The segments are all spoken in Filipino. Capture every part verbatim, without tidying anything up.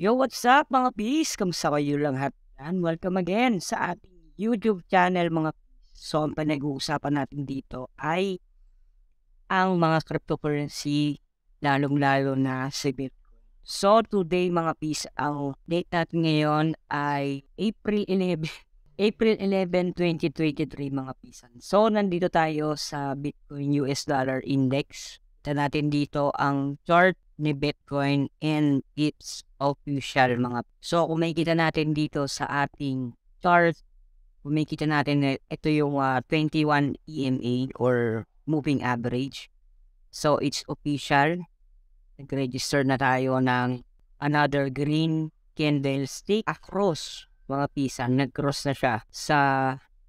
Yo, what's up mga peace? Kamusta kayo lahat? And welcome again sa ating YouTube channel mga peace. So, ang panag-uusapan natin dito ay ang mga cryptocurrency, lalong-lalo na si Bitcoin. So, today mga peace, ang date natin ngayon ay April eleven, twenty twenty-three mga peace. So, nandito tayo sa Bitcoin U S Dollar Index. Ito natin dito ang chart ni Bitcoin and its official mga. So, kung makikita natin dito sa ating chart, kung makikita natin na ito yung uh, twenty-one E M A or moving average. So, it's official. Nag-register na tayo ng another green candlestick across mga pisan. Nag-cross na siya sa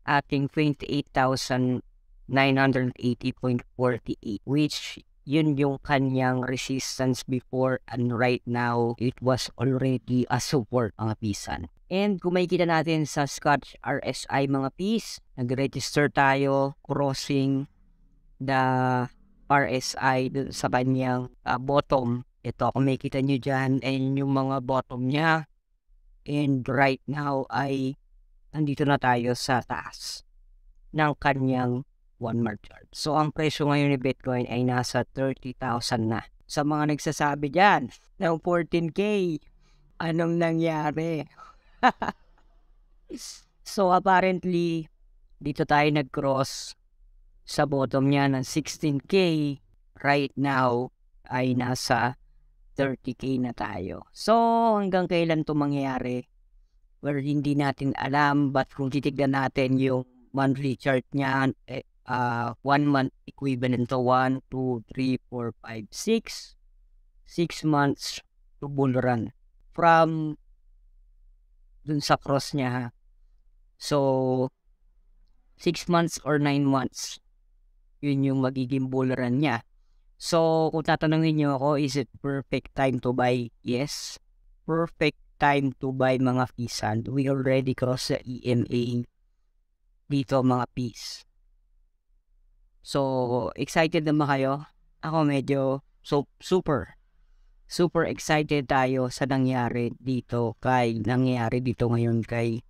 ating twenty-eight thousand nine hundred eighty point four eight, which yun yung kanyang resistance before, and right now it was already a support mga pisan. And kung makikita natin sa Scotch R S I mga pis, nag-register tayo crossing the R S I sa kanyang uh, bottom. Ito, kung makikita nyo dyan, and yung mga bottom niya, and right now ay nandito na tayo sa taas ng kanyang one mark chart. So, ang presyo ngayon ni Bitcoin ay nasa thirty thousand na. Sa mga nagsasabi dyan, ng fourteen K, anong nangyari? So, apparently, dito tayo nag-cross sa bottom niya ng sixteen K. Right now, ay nasa thirty K na tayo. So, hanggang kailan ito mangyayari? Well, hindi natin alam, but kung titignan natin yung monthly chart niya, eh, Uh, one month equivalent to one, two, three, four, five, six. six months to bull run from dun sa cross niya ha. So, six months or nine months, yun yung magiging bull run niya. So, kung tatanungin niyo ako, is it perfect time to buy? Yes. Perfect time to buy mga pisan. We already crossed the E M A dito mga pis. So, excited naman kayo? Ako medyo so, super, super excited tayo sa nangyari dito kay, nangyari dito ngayon kay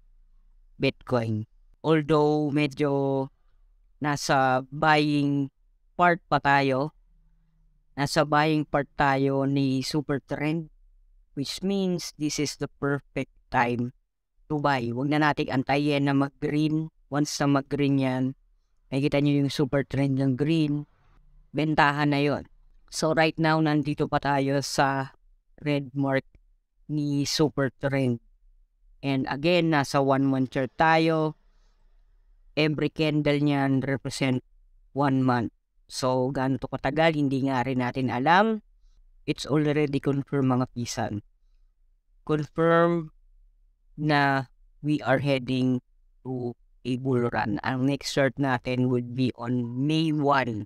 Bitcoin. Although, medyo nasa buying part pa tayo, nasa buying part tayo ni Supertrend, which means this is the perfect time to buy. Huwag na nating antayin na mag-green. Once na mag-green yan, nakikita nyo yung super trend ng green, bentahan na yon. So right now, nandito pa tayo sa red mark ni super trend. And again, nasa one month chart tayo. Every candle niyan represent one month. So ganito katagal, hindi nga rin natin alam. It's already confirmed mga pisan. Confirm na we are heading to a bull run. Ang next chart natin would be on May first.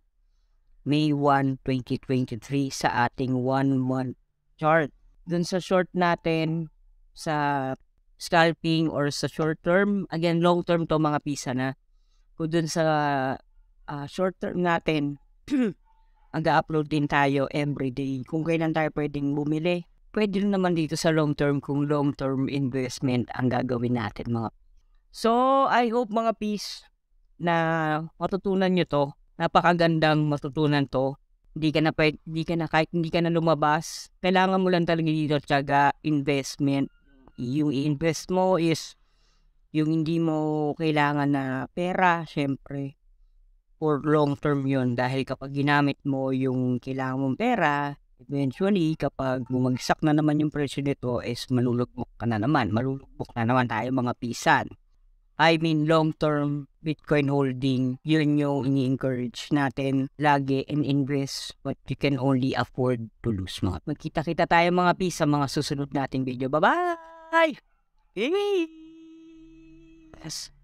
May first, twenty twenty-three sa ating one month chart. Dun sa short natin, sa scalping or sa short term, again, long term to mga pisa na. Kung dun sa uh, short term natin, mag-upload din tayo every day. Kung kailan tayo pwedeng bumili, pwede naman dito sa long term kung long term investment ang gagawin natin mga. So, I hope mga peace na matutunan nyo to. Napakagandang matutunan to. Hindi ka na, hindi ka na, kahit hindi ka na lumabas, kailangan mo lang talaga dito tiyaga investment. Yung i-invest mo is yung hindi mo kailangan na pera, syempre. For long term yun. Dahil kapag ginamit mo yung kailangan mong pera, eventually, kapag bumagsak na naman yung presyo nito, is malulugmok ka na naman. Malulugmok na naman tayo mga pisan. I mean, long-term Bitcoin holding, yun yung ini-encourage natin lagi, and invest what you can only afford to lose. Magkita-kita tayo mga peace sa mga susunod nating video. Bye-bye! Peace!